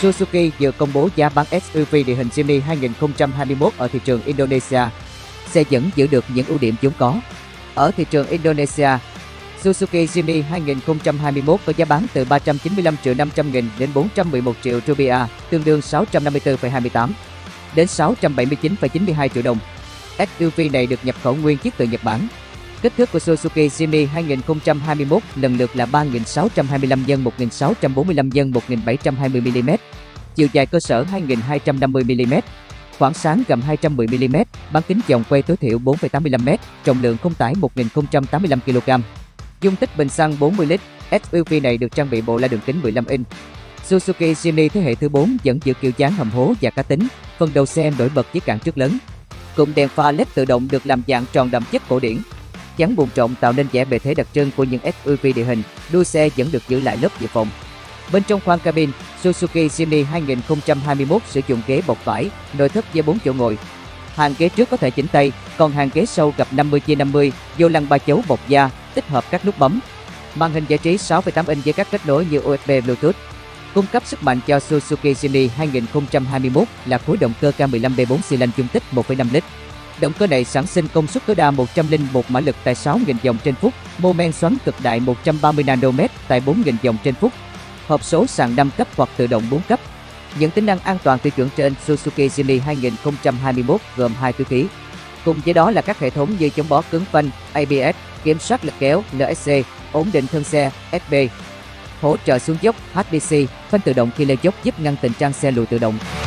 Suzuki vừa công bố giá bán SUV địa hình Jimny 2021 ở thị trường Indonesia. Xe vẫn giữ được những ưu điểm vốn có. Ở thị trường Indonesia, Suzuki Jimny 2021 có giá bán từ 395.500.000 đến 411 triệu rupiah, tương đương 654,28 đến 679,92 triệu đồng. SUV này được nhập khẩu nguyên chiếc từ Nhật Bản. Kích thước của Suzuki Jimny 2021 lần lượt là 3.625 x 1.645 x 1.720 mm, chiều dài cơ sở 2.250 mm, khoảng sáng gầm 210 mm, bán kính vòng quay tối thiểu 4,85 m, trọng lượng không tải 1.085 kg, dung tích bình xăng 40 lít. SUV này được trang bị bộ la đường kính 15 inch. Suzuki Jimny thế hệ thứ 4 vẫn giữ kiểu dáng hầm hố và cá tính, phần đầu xe nổi bật với cản trước lớn. Cụm đèn pha LED tự động được làm dạng tròn đậm chất cổ điển. Chắn buồng trộn tạo nên vẻ bề thế đặc trưng của những SUV địa hình, đuôi xe vẫn được giữ lại lớp dự phòng. Bên trong khoang cabin, Suzuki Jimny 2021 sử dụng ghế bọc vải, nội thất với 4 chỗ ngồi. Hàng ghế trước có thể chỉnh tay, còn hàng ghế sau gập 50x50, vô lăng 3 chấu bọc da, tích hợp các nút bấm. Màn hình giải trí 6,8 inch với các kết nối như USB, Bluetooth. Cung cấp sức mạnh cho Suzuki Jimny 2021 là khối động cơ K15B4 xi lanh dung tích 1,5 lít. Động cơ này sản sinh công suất tối đa 101 mã lực tại 6.000 vòng trên phút, mô men xoắn cực đại 130 Nm tại 4.000 vòng trên phút. Hộp số sàn 5 cấp hoặc tự động 4 cấp. Những tính năng an toàn tiêu chuẩn trên Suzuki Jimny 2021 gồm 2 túi khí. Cùng với đó là các hệ thống như chống bó cứng phanh, ABS, kiểm soát lực kéo, LSC, ổn định thân xe, FB, hỗ trợ xuống dốc, HDC, phanh tự động khi lên dốc giúp ngăn tình trạng xe lùi tự động.